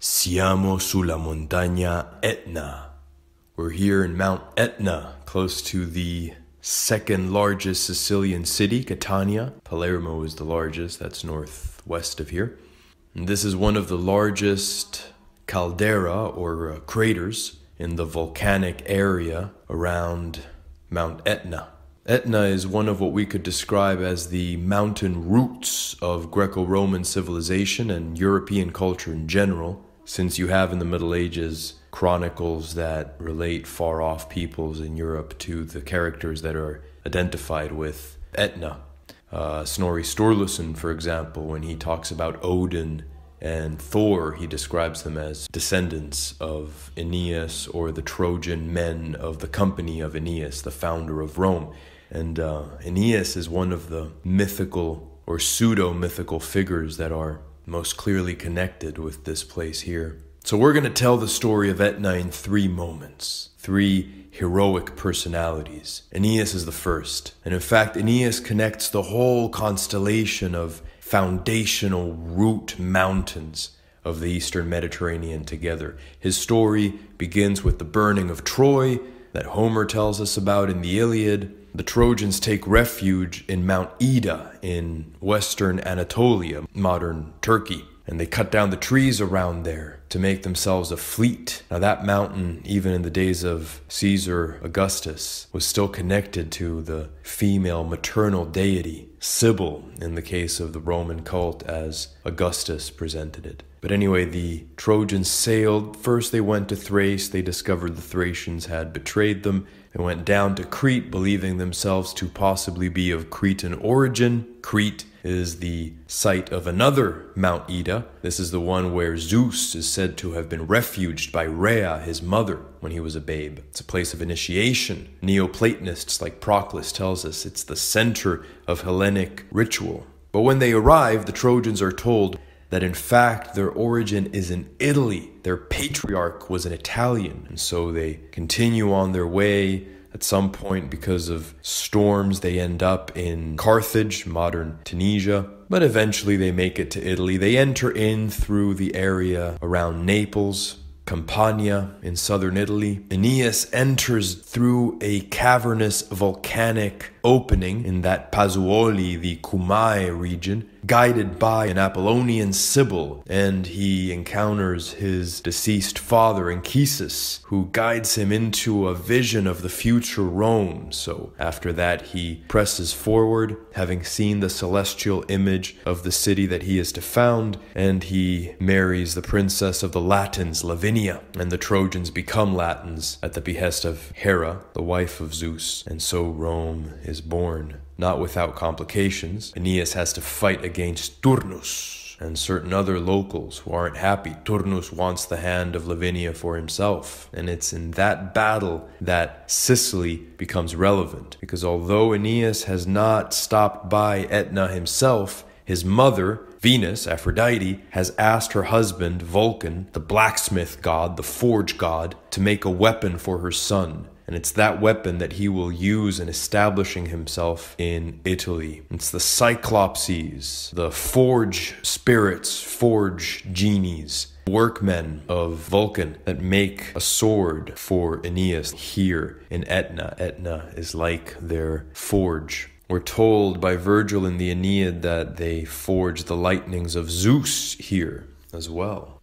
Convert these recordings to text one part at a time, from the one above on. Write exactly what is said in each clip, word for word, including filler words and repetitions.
Siamo sulla montagna Etna. We're here in Mount Etna, close to the second largest Sicilian city, Catania. Palermo is the largest, that's northwest of here. And this is one of the largest caldera or uh, craters in the volcanic area around Mount Etna. Etna is one of what we could describe as the mountain roots of Greco-Roman civilization and European culture in general, since you have in the Middle Ages chronicles that relate far-off peoples in Europe to the characters that are identified with Etna. Uh, Snorri Sturluson, for example, when he talks about Odin and Thor, he describes them as descendants of Aeneas or the Trojan men of the company of Aeneas, the founder of Rome. And uh, Aeneas is one of the mythical or pseudo-mythical figures that are most clearly connected with this place here. So we're going to tell the story of Etna in three moments, three heroic personalities. Aeneas is the first. And in fact, Aeneas connects the whole constellation of foundational root mountains of the Eastern Mediterranean together. His story begins with the burning of Troy that Homer tells us about in the Iliad. The Trojans take refuge in Mount Ida in western Anatolia, modern Turkey, and they cut down the trees around there to make themselves a fleet. Now that mountain, even in the days of Caesar Augustus, was still connected to the female maternal deity, Sybil, in the case of the Roman cult as Augustus presented it. But anyway, the Trojans sailed. First they went to Thrace. They discovered the Thracians had betrayed them. They went down to Crete, believing themselves to possibly be of Cretan origin. Crete is the site of another Mount Ida. This is the one where Zeus is said to have been refuged by Rhea, his mother, when he was a babe. It's a place of initiation. Neoplatonists like Proclus tells us it's the center of Hellenic ritual. But when they arrive, the Trojans are told that in fact their origin is in Italy. Their patriarch was an Italian. And so they continue on their way. At some point, because of storms, they end up in Carthage, modern Tunisia. But eventually they make it to Italy. They enter in through the area around Naples, Campania in southern Italy. Aeneas enters through a cavernous volcanic opening in that Pazuoli, the Cumae region, guided by an Apollonian Sibyl, and he encounters his deceased father, Anchises, who guides him into a vision of the future Rome. So after that, he presses forward, having seen the celestial image of the city that he is to found, and he marries the princess of the Latins, Lavinia, and the Trojans become Latins at the behest of Hera, the wife of Zeus, and so Rome is born. Not without complications. Aeneas has to fight against Turnus and certain other locals who aren't happy. Turnus wants the hand of Lavinia for himself. And it's in that battle that Sicily becomes relevant. Because although Aeneas has not stopped by Etna himself, his mother, Venus, Aphrodite, has asked her husband, Vulcan, the blacksmith god, the forge god, to make a weapon for her son. And it's that weapon that he will use in establishing himself in Italy. It's the Cyclopes, the forge spirits, forge genies, workmen of Vulcan that make a sword for Aeneas here in Etna. Etna is like their forge. We're told by Virgil in the Aeneid that they forge the lightnings of Zeus here as well.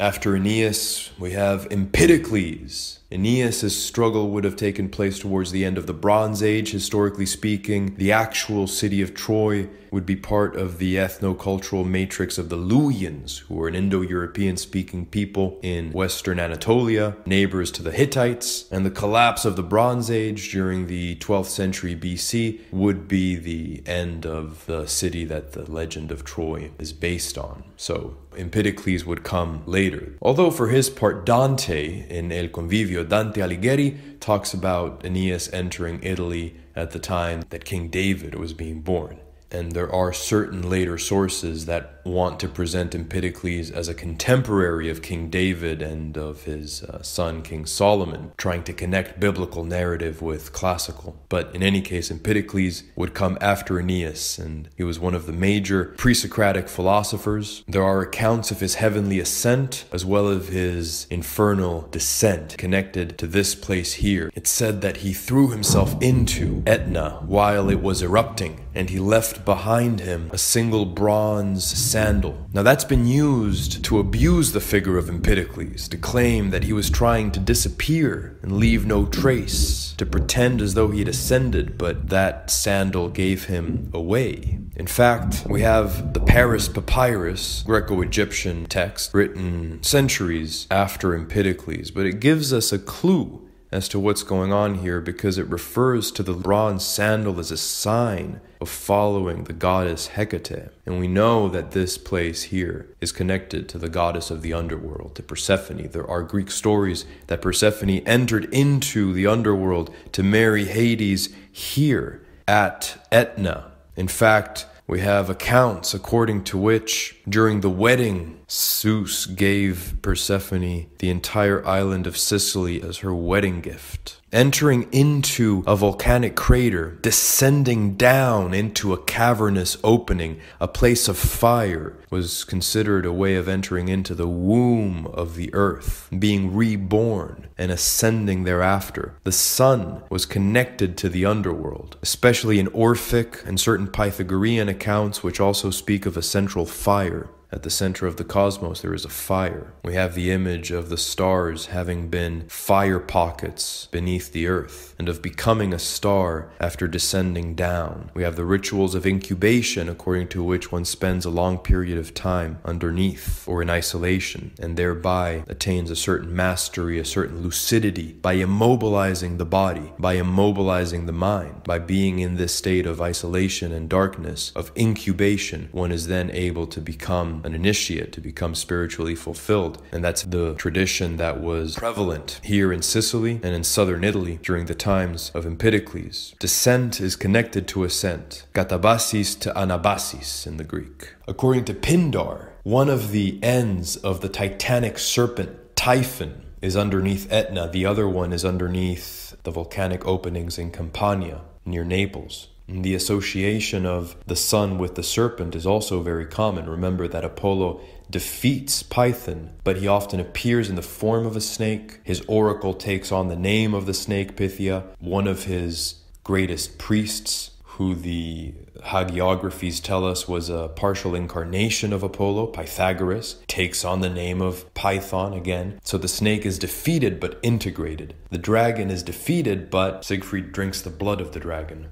After Aeneas, we have Empedocles. Aeneas' struggle would have taken place towards the end of the Bronze Age. Historically speaking, the actual city of Troy would be part of the ethnocultural matrix of the Luwians, who were an Indo-European-speaking people in western Anatolia, neighbors to the Hittites. And the collapse of the Bronze Age during the twelfth century B C would be the end of the city that the legend of Troy is based on. So Empedocles would come later. Although for his part, Dante, in El Convivio, Dante Alighieri talks about Aeneas entering Italy at the time that King David was being born. and there are certain later sources that want to present Empedocles as a contemporary of King David and of his uh, son King Solomon, trying to connect biblical narrative with classical. But in any case, Empedocles would come after Aeneas, and he was one of the major pre-Socratic philosophers. There are accounts of his heavenly ascent as well as his infernal descent connected to this place here. It's said that he threw himself into Etna while it was erupting, and he left behind him a single bronze sandal. Now that's been used to abuse the figure of Empedocles, to claim that he was trying to disappear and leave no trace, to pretend as though he had ascended, but that sandal gave him away. In fact, we have the Paris Papyrus, Greco-Egyptian text, written centuries after Empedocles, but it gives us a clue as to what's going on here, because it refers to the bronze sandal as a sign of following the goddess Hecate. And we know that this place here is connected to the goddess of the underworld, to Persephone. There are Greek stories that Persephone entered into the underworld to marry Hades here at Etna. In fact, we have accounts according to which, during the wedding, Zeus gave Persephone the entire island of Sicily as her wedding gift. Entering into a volcanic crater, descending down into a cavernous opening, a place of fire, was considered a way of entering into the womb of the earth, being reborn and ascending thereafter. The sun was connected to the underworld, especially in Orphic and certain Pythagorean accounts, which also speak of a central fire. At the center of the cosmos, there is a fire. We have the image of the stars having been fire pockets beneath the earth, and of becoming a star after descending down. We have the rituals of incubation, according to which one spends a long period of time underneath or in isolation, and thereby attains a certain mastery, a certain lucidity, by immobilizing the body, by immobilizing the mind. By being in this state of isolation and darkness, of incubation, one is then able to become an initiate, to become spiritually fulfilled. And that's the tradition that was prevalent here in Sicily and in southern Italy during the times of Empedocles. Descent is connected to ascent, katabasis to anabasis in the Greek. According to Pindar, one of the ends of the titanic serpent, Typhon, is underneath Etna. The other one is underneath the volcanic openings in Campania, near Naples. The association of the sun with the serpent is also very common. Remember that Apollo defeats Python, but he often appears in the form of a snake. His oracle takes on the name of the snake Pythia, one of his greatest priests, who the hagiographies tell us was a partial incarnation of Apollo, Pythagoras, takes on the name of Python again. So the snake is defeated but integrated. The dragon is defeated, but Siegfried drinks the blood of the dragon.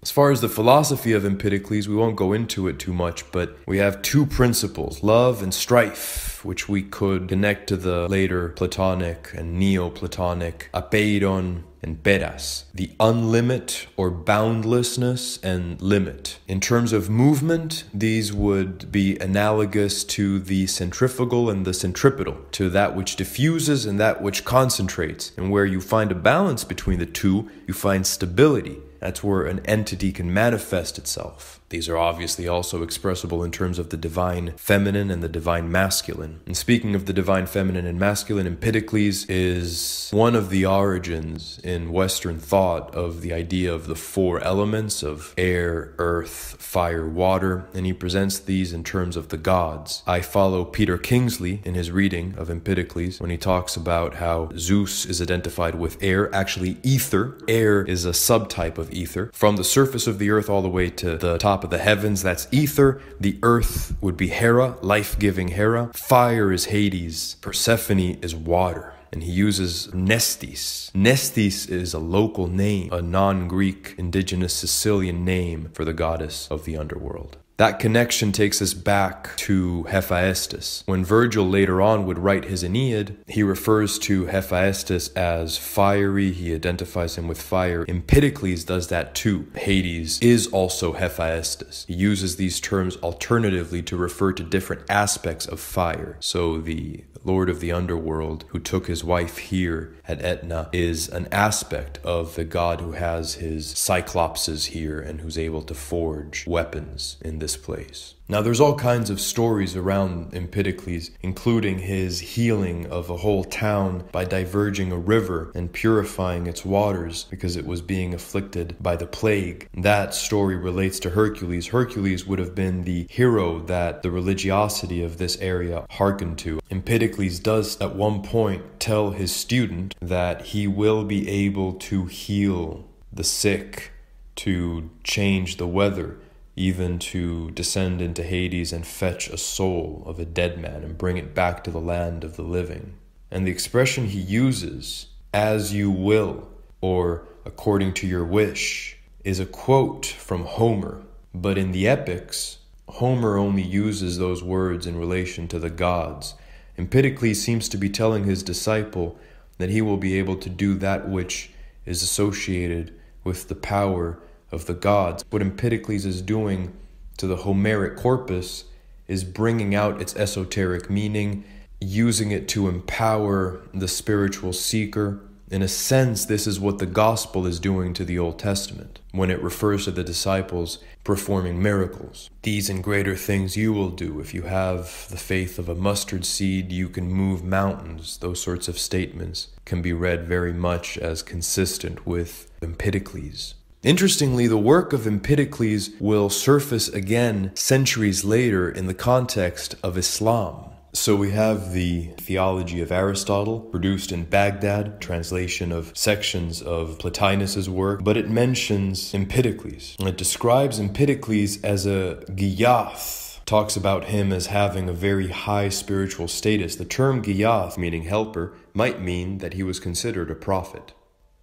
As far as the philosophy of Empedocles, we won't go into it too much, but we have two principles, love and strife, which we could connect to the later Platonic and Neoplatonic apeidon and peras, the unlimit or boundlessness and limit. In terms of movement, these would be analogous to the centrifugal and the centripetal, to that which diffuses and that which concentrates. And where you find a balance between the two, you find stability. That's where an entity can manifest itself. These are obviously also expressible in terms of the divine feminine and the divine masculine. And speaking of the divine feminine and masculine, Empedocles is one of the origins in Western thought of the idea of the four elements of air, earth, fire, water, and he presents these in terms of the gods. I follow Peter Kingsley in his reading of Empedocles when he talks about how Zeus is identified with air, actually ether. Air is a subtype of ether. From the surface of the earth all the way to the top of the heavens, that's ether. The earth would be Hera, life-giving Hera. Fire is Hades. Persephone is water. And he uses Nestis. Nestis is a local name, a non-Greek indigenous Sicilian name for the goddess of the underworld. That connection takes us back to Hephaestus. When Virgil later on would write his Aeneid, he refers to Hephaestus as fiery. He identifies him with fire. Empedocles does that too. Hades is also Hephaestus. He uses these terms alternatively to refer to different aspects of fire. So the Lord of the Underworld, who took his wife here at Etna, is an aspect of the god who has his Cyclopes here and who's able to forge weapons in this place. Now there's all kinds of stories around Empedocles, including his healing of a whole town by diverging a river and purifying its waters because it was being afflicted by the plague. That story relates to Hercules. Hercules would have been the hero that the religiosity of this area hearkened to. Empedocles does at one point tell his student that he will be able to heal the sick, to change the weather, even to descend into Hades and fetch a soul of a dead man and bring it back to the land of the living. And the expression he uses, "as you will," or "according to your wish," is a quote from Homer. But in the epics, Homer only uses those words in relation to the gods. Empedocles seems to be telling his disciple that he will be able to do that which is associated with the power of the gods. What Empedocles is doing to the Homeric corpus is bringing out its esoteric meaning, using it to empower the spiritual seeker. In a sense, this is what the gospel is doing to the Old Testament when it refers to the disciples performing miracles. "These and greater things you will do. If you have the faith of a mustard seed, you can move mountains." Those sorts of statements can be read very much as consistent with Empedocles. Interestingly, the work of Empedocles will surface again centuries later in the context of Islam. So we have the Theology of Aristotle, produced in Baghdad, translation of sections of Plotinus's work, but it mentions Empedocles. It describes Empedocles as a Giyath. Talks about him as having a very high spiritual status. The term Giyath, meaning helper, might mean that he was considered a prophet.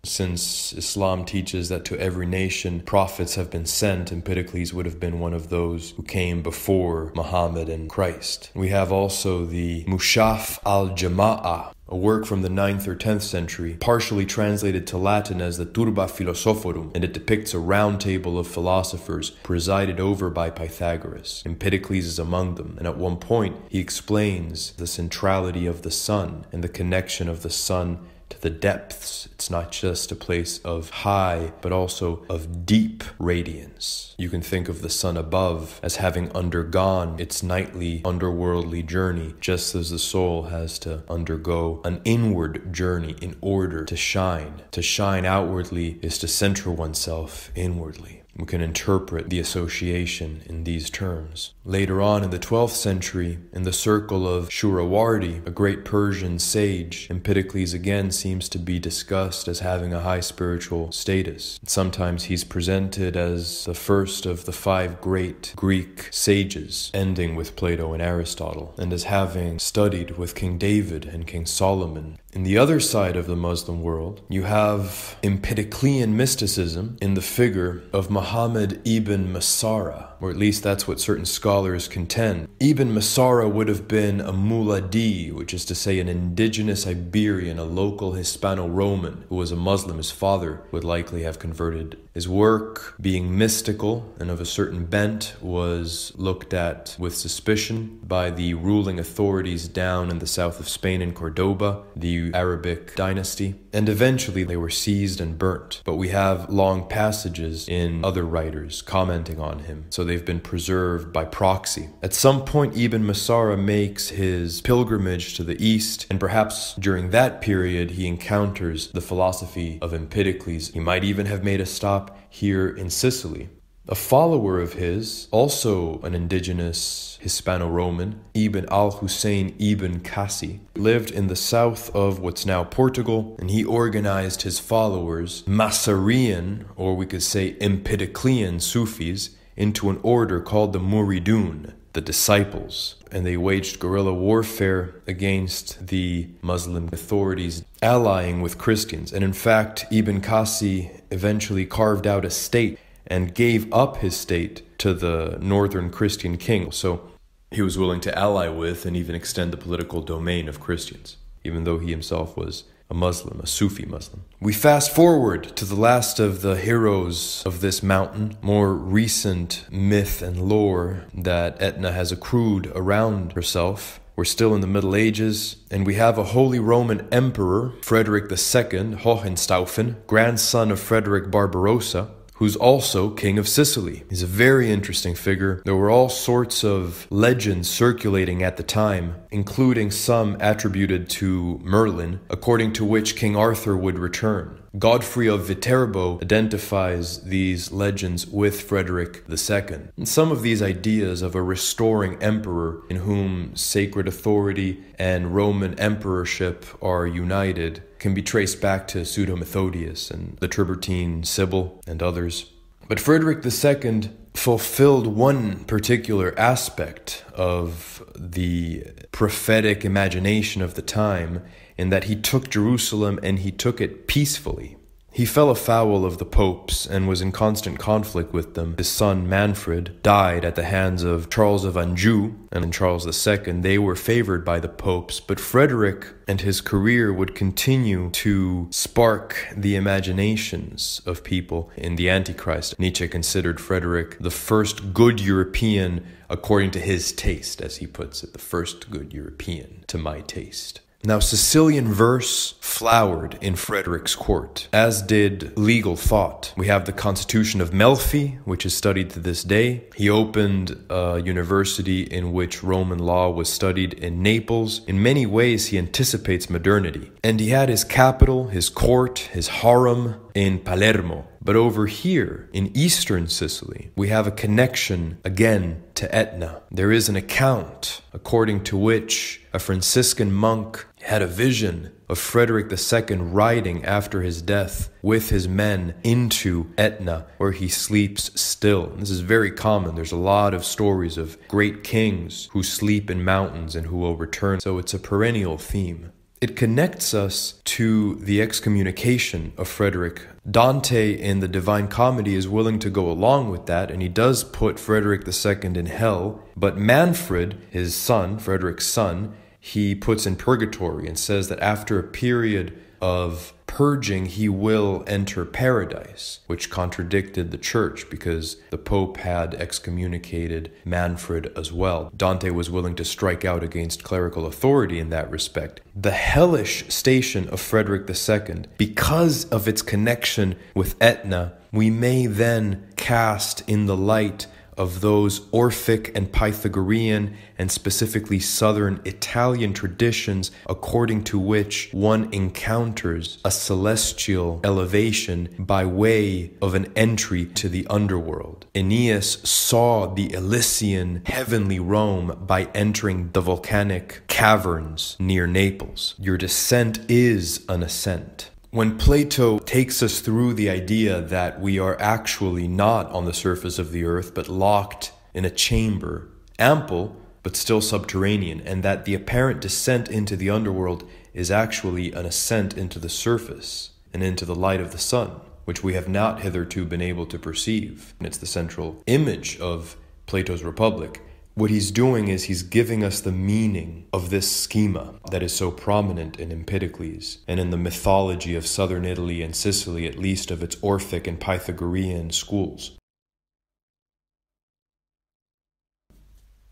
Since Islam teaches that to every nation prophets have been sent, Empedocles would have been one of those who came before Muhammad and Christ. We have also the Mushaf al-Jama'ah, a work from the ninth or tenth century, partially translated to Latin as the Turba Philosophorum, and it depicts a round table of philosophers presided over by Pythagoras. Empedocles is among them, and at one point he explains the centrality of the sun and the connection of the sun to the depths. It's not just a place of high, but also of deep radiance. You can think of the sun above as having undergone its nightly underworldly journey, just as the soul has to undergo an inward journey in order to shine. To shine outwardly is to center oneself inwardly. We can interpret the association in these terms. Later on in the twelfth century, in the circle of Surawardi, a great Persian sage, Empedocles again seems to be discussed as having a high spiritual status. Sometimes he's presented as the first of the five great Greek sages, ending with Plato and Aristotle, and as having studied with King David and King Solomon. In the other side of the Muslim world, you have Empedoclean mysticism in the figure of Muhammad ibn Masara, or at least that's what certain scholars contend. Ibn Masara would have been a Muladi, which is to say an indigenous Iberian, a local Hispano-Roman, who was a Muslim. His father would likely have converted. His work, being mystical and of a certain bent, was looked at with suspicion by the ruling authorities down in the south of Spain in Cordoba, the Arabic dynasty, and eventually they were seized and burnt. But we have long passages in other writers commenting on him, so they've been preserved by proxy. At some point, Ibn Masara makes his pilgrimage to the east, and perhaps during that period he encounters the philosophy of Empedocles. He might even have made a stop here in Sicily. A follower of his, also an indigenous Hispano-Roman, Ibn al-Hussein ibn Kasi, lived in the south of what's now Portugal, and he organized his followers, Masarian, or we could say Empedoclean Sufis, into an order called the Muridun, the disciples, and they waged guerrilla warfare against the Muslim authorities, allying with Christians. And in fact, Ibn Kasi eventually carved out a state and gave up his state to the northern Christian king. So he was willing to ally with and even extend the political domain of Christians, even though he himself was a Muslim, a Sufi Muslim. We fast forward to the last of the heroes of this mountain, more recent myth and lore that Etna has accrued around herself. We're still in the Middle Ages, and we have a Holy Roman Emperor, Frederick the Second, Hohenstaufen, grandson of Frederick Barbarossa, who's also king of Sicily. He's a very interesting figure. There were all sorts of legends circulating at the time, including some attributed to Merlin, according to which King Arthur would return. Godfrey of Viterbo identifies these legends with Frederick the Second. And some of these ideas of a restoring emperor in whom sacred authority and Roman emperorship are united can be traced back to Pseudo-Methodius and the Tiburtine Sibyl and others. But Frederick the Second fulfilled one particular aspect of the prophetic imagination of the time, in that he took Jerusalem and he took it peacefully. He fell afoul of the popes and was in constant conflict with them. His son Manfred died at the hands of Charles of Anjou, and in Charles the Second they were favored by the popes, but Frederick and his career would continue to spark the imaginations of people in the Antichrist. Nietzsche considered Frederick the first good European according to his taste, as he puts it, the first good European to my taste. Now, Sicilian verse flowered in Frederick's court, as did legal thought. We have the Constitution of Melfi, which is studied to this day. He opened a university in which Roman law was studied in Naples. In many ways, he anticipates modernity. And he had his capital, his court, his harem in Palermo. But over here, in eastern Sicily, we have a connection, again, to Etna. There is an account according to which a Franciscan monk had a vision of Frederick the Second riding after his death with his men into Etna, where he sleeps still. And this is very common. There's a lot of stories of great kings who sleep in mountains and who will return. So it's a perennial theme. It connects us to the excommunication of Frederick. Dante in the Divine Comedy is willing to go along with that, and he does put Frederick the Second in hell, but Manfred, his son, Frederick's son, he puts in purgatory and says that after a period of purging, he will enter paradise, which contradicted the church because the Pope had excommunicated Manfred as well. Dante was willing to strike out against clerical authority in that respect. The hellish station of Frederick the Second, because of its connection with Etna, we may then cast in the light of those Orphic and Pythagorean and specifically southern Italian traditions according to which one encounters a celestial elevation by way of an entry to the underworld. Aeneas saw the Elysian heavenly Rome by entering the volcanic caverns near Naples. Your descent is an ascent. When Plato takes us through the idea that we are actually not on the surface of the earth, but locked in a chamber, ample, but still subterranean, and that the apparent descent into the underworld is actually an ascent into the surface and into the light of the sun, which we have not hitherto been able to perceive. And it's the central image of Plato's Republic. What he's doing is he's giving us the meaning of this schema that is so prominent in Empedocles and in the mythology of southern Italy and Sicily, at least of its Orphic and Pythagorean schools.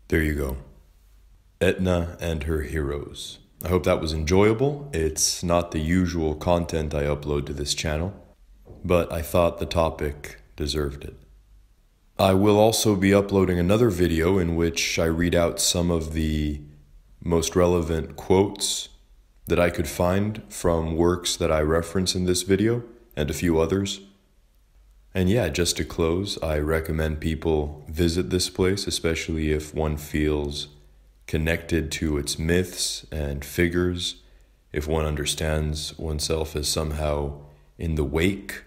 There you go. Etna and her heroes. I hope that was enjoyable. It's not the usual content I upload to this channel, but I thought the topic deserved it. I will also be uploading another video in which I read out some of the most relevant quotes that I could find from works that I reference in this video and a few others. And yeah, just to close, I recommend people visit this place, especially if one feels connected to its myths and figures, if one understands oneself as somehow in the wake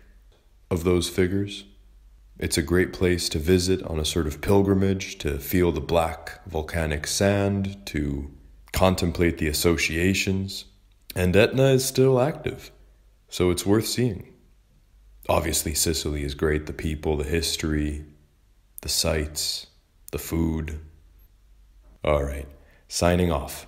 of those figures. It's a great place to visit on a sort of pilgrimage, to feel the black volcanic sand, to contemplate the associations. And Etna is still active, so it's worth seeing. Obviously, Sicily is great. The people, the history, the sights, the food. All right, signing off.